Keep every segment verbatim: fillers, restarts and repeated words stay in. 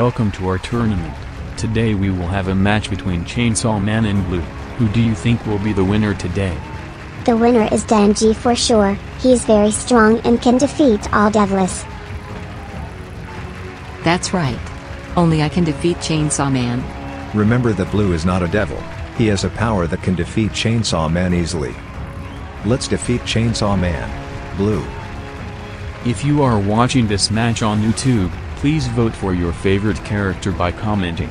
Welcome to our tournament. Today we will have a match between Chainsaw Man and Blue. Who do you think will be the winner today? The winner is Denji for sure. He is very strong and can defeat all devils. That's right. Only I can defeat Chainsaw Man. Remember that Blue is not a devil. He has a power that can defeat Chainsaw Man easily. Let's defeat Chainsaw Man. Blue. If you are watching this match on YouTube, please vote for your favorite character by commenting.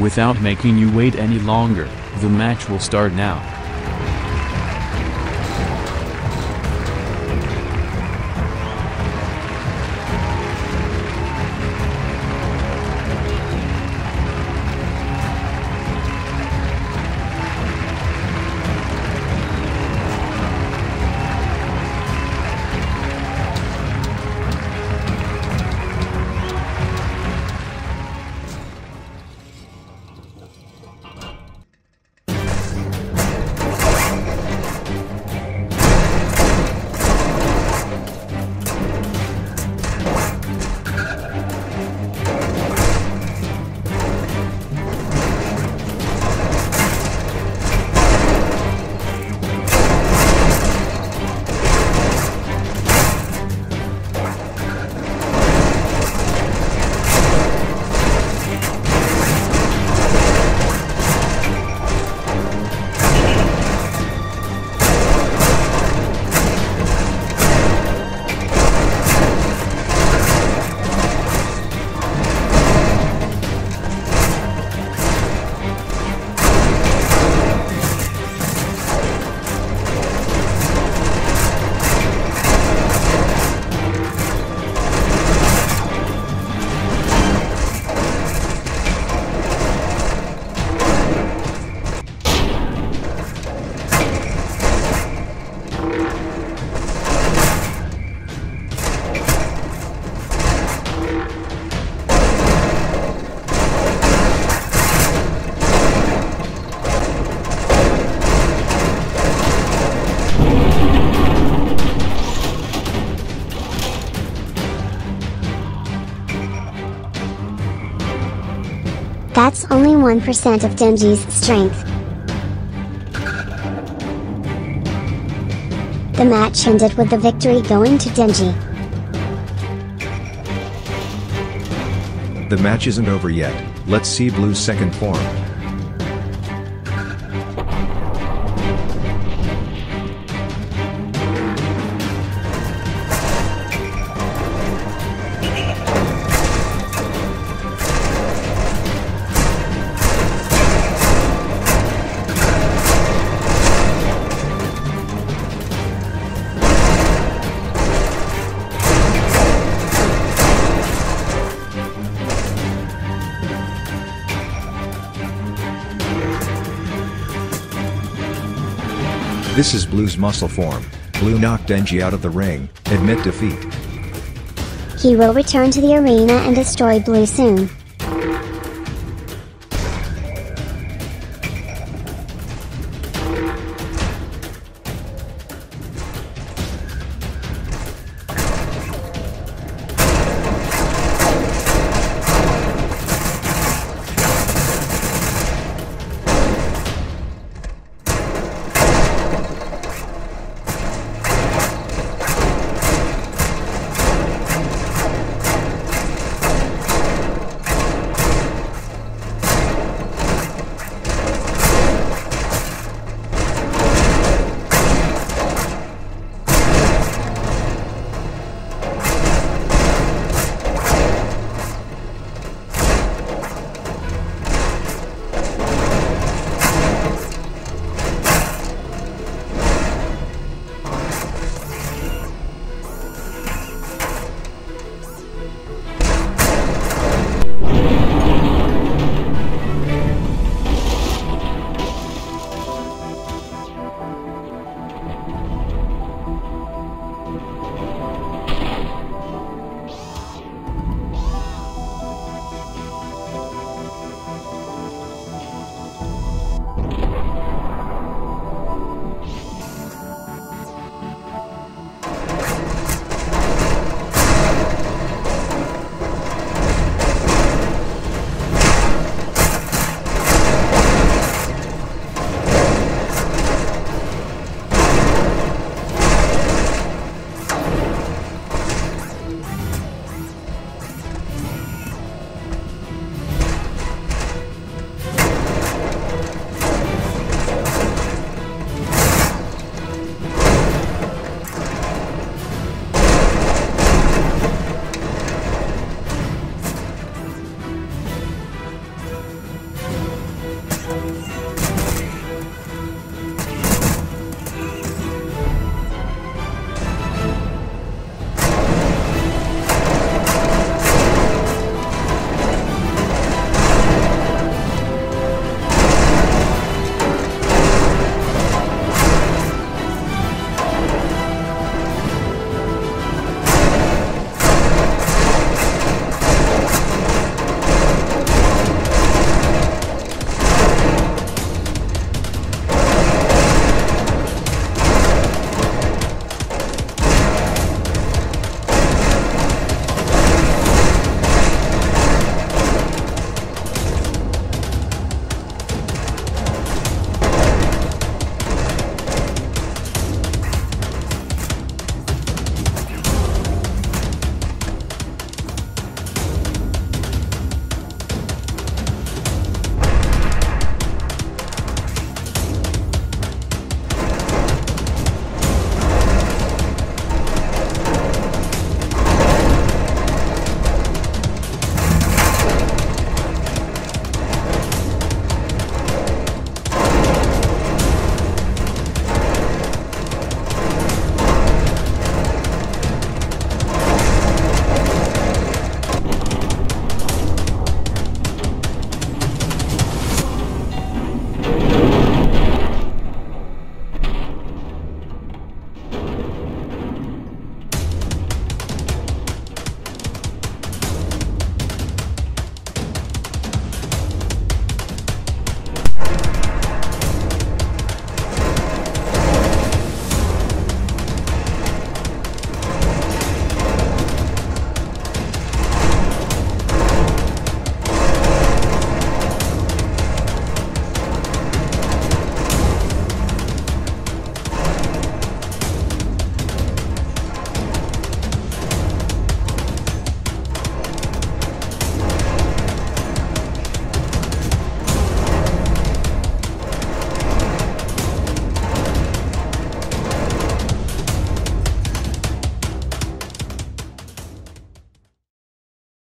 Without making you wait any longer, the match will start now. That's only one percent of Denji's strength. The match ended with the victory going to Denji. The match isn't over yet. Let's see Blue's second form. This is Blue's muscle form. Blue knocked Denji out of the ring, admit defeat. He will return to the arena and destroy Blue soon.